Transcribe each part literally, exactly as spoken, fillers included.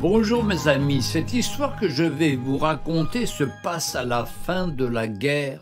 Bonjour mes amis, cette histoire que je vais vous raconter se passe à la fin de la guerre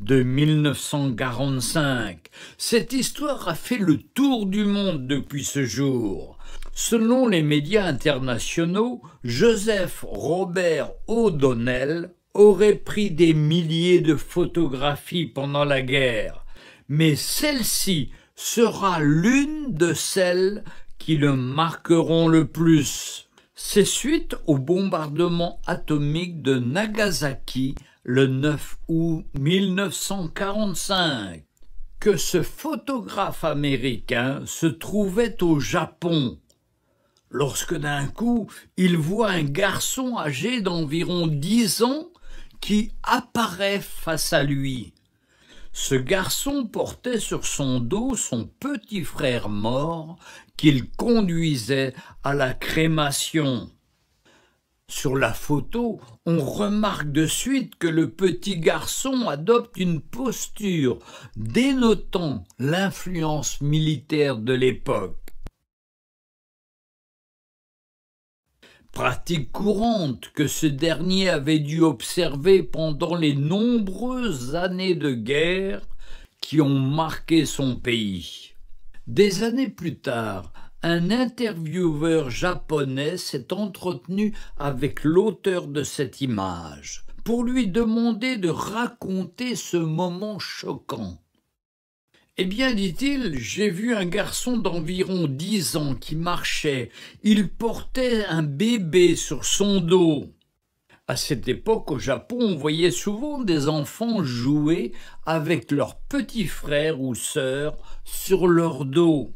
de mille neuf cent quarante-cinq. Cette histoire a fait le tour du monde depuis ce jour. Selon les médias internationaux, Joseph Robert O'Donnell aurait pris des milliers de photographies pendant la guerre, mais celle-ci sera l'une de celles qui le marqueront le plus. C'est suite au bombardement atomique de Nagasaki le neuf août mille neuf cent quarante-cinq que ce photographe américain se trouvait au Japon, lorsque d'un coup il voit un garçon âgé d'environ dix ans qui apparaît face à lui. Ce garçon portait sur son dos son petit frère mort qu'il conduisait à la crémation. Sur la photo, on remarque de suite que le petit garçon adopte une posture dénotant l'influence militaire de l'époque. Pratique courante que ce dernier avait dû observer pendant les nombreuses années de guerre qui ont marqué son pays. Des années plus tard, un intervieweur japonais s'est entretenu avec l'auteur de cette image pour lui demander de raconter ce moment choquant. « Eh bien, dit-il, j'ai vu un garçon d'environ dix ans qui marchait. Il portait un bébé sur son dos. » À cette époque, au Japon, on voyait souvent des enfants jouer avec leurs petits frères ou sœurs sur leur dos.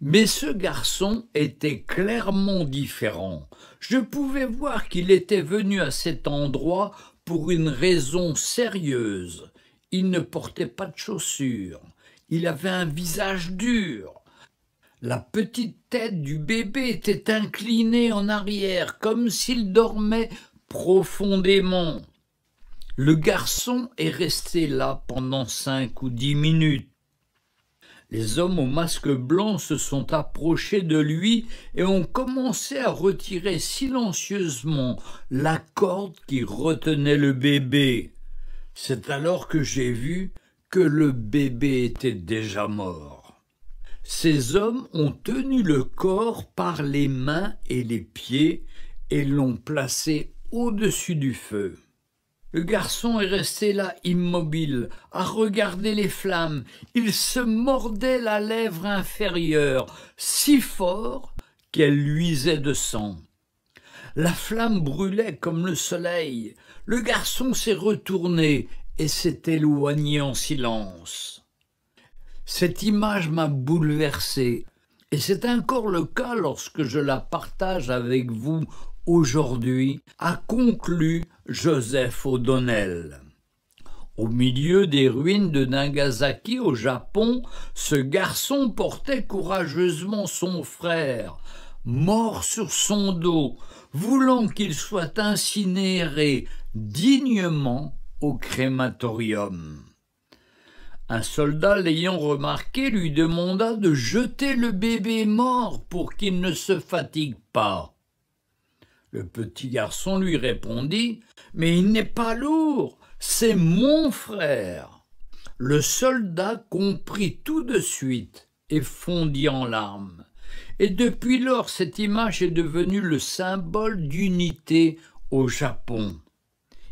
Mais ce garçon était clairement différent. Je pouvais voir qu'il était venu à cet endroit pour une raison sérieuse. Il ne portait pas de chaussures, il avait un visage dur. La petite tête du bébé était inclinée en arrière, comme s'il dormait profondément. Le garçon est resté là pendant cinq ou dix minutes. Les hommes aux masques blancs se sont approchés de lui et ont commencé à retirer silencieusement la corde qui retenait le bébé. C'est alors que j'ai vu que le bébé était déjà mort. Ces hommes ont tenu le corps par les mains et les pieds et l'ont placé au-dessus du feu. Le garçon est resté là immobile, à regarder les flammes. Il se mordait la lèvre inférieure, si fort qu'elle luisait de sang. La flamme brûlait comme le soleil. Le garçon s'est retourné et s'est éloigné en silence. Cette image m'a bouleversé, et c'est encore le cas lorsque je la partage avec vous aujourd'hui, a conclu Joseph O'Donnell. Au milieu des ruines de Nagasaki au Japon, ce garçon portait courageusement son frère, mort sur son dos, voulant qu'il soit incinéré dignement au crématorium. Un soldat l'ayant remarqué lui demanda de jeter le bébé mort pour qu'il ne se fatigue pas. Le petit garçon lui répondit « Mais il n'est pas lourd, c'est mon frère !» Le soldat comprit tout de suite et fondit en larmes. Et depuis lors, cette image est devenue le symbole d'unité au Japon.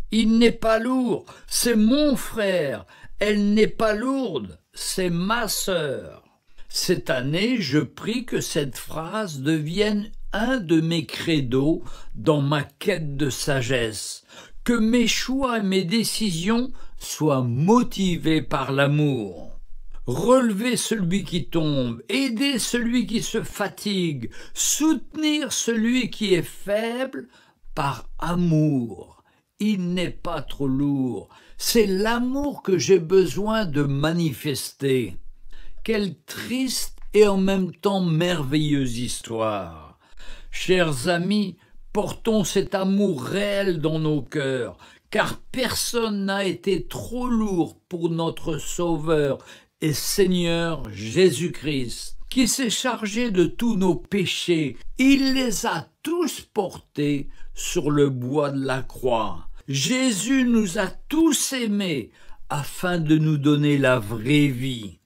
« Il n'est pas lourd, c'est mon frère. Elle n'est pas lourde, c'est ma sœur. » Cette année, je prie que cette phrase devienne un de mes credos dans ma quête de sagesse, que mes choix et mes décisions soient motivés par l'amour. Relever celui qui tombe, aider celui qui se fatigue, soutenir celui qui est faible par amour. Il n'est pas trop lourd. C'est l'amour que j'ai besoin de manifester. Quelle triste et en même temps merveilleuse histoire. Chers amis, portons cet amour réel dans nos cœurs, car personne n'a été trop lourd pour notre Sauveur et Seigneur Jésus-Christ. qui s'est chargé de tous nos péchés. Il les a tous portés sur le bois de la croix. Jésus nous a tous aimés afin de nous donner la vraie vie.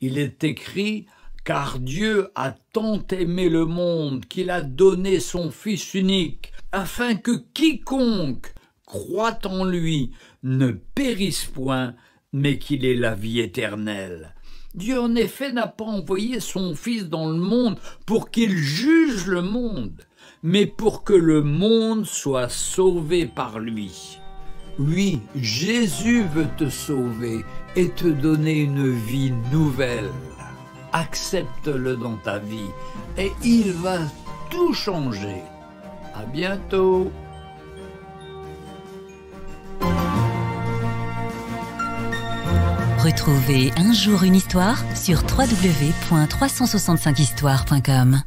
Il est écrit « Car Dieu a tant aimé le monde qu'il a donné son Fils unique, afin que quiconque croit en lui ne périsse point, mais qu'il ait la vie éternelle. » Dieu en effet n'a pas envoyé son Fils dans le monde pour qu'il juge le monde, mais pour que le monde soit sauvé par lui. Oui, Jésus veut te sauver et te donner une vie nouvelle. Accepte-le dans ta vie et il va tout changer. À bientôt! Retrouvez Un jour une histoire sur w w w point trois cent soixante-cinq histoires point com.